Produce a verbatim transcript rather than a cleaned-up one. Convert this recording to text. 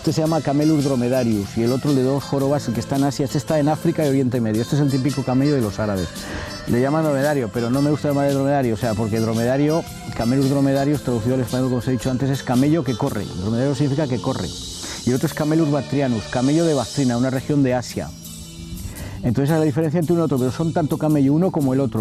Este se llama Camelus dromedarius y el otro de dos jorobas, el que está en Asia. Este está en África y Oriente Medio. Este es el típico camello de los árabes. Le llaman dromedario, pero no me gusta llamar dromedario, o sea, porque dromedario, Camelus dromedarius, traducido al español, como os he dicho antes, es camello que corre. Dromedario significa que corre. Y el otro es Camelus bactrianus, camello de Bactrina, una región de Asia. Entonces esa es la diferencia entre uno y otro, pero son tanto camello uno como el otro.